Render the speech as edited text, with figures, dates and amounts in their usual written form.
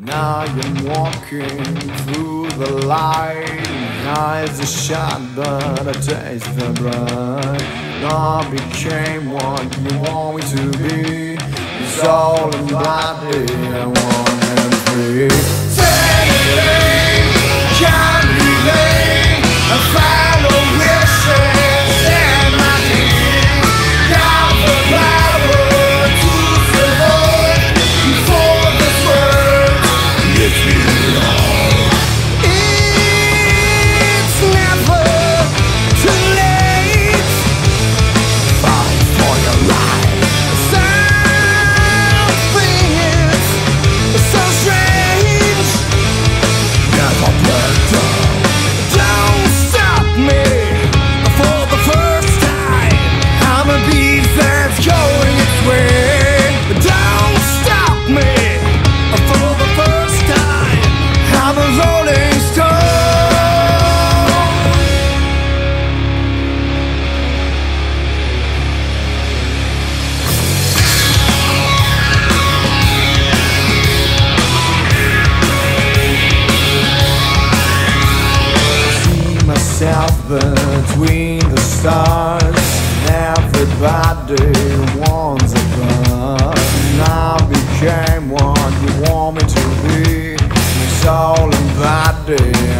Now I'm walking through the light, and eyes are shut, but I taste the blood. I became what you want me to be. It's all in blood, I want to free. Between the stars, everybody wants a part. Now became what you want me to be. My soul and body.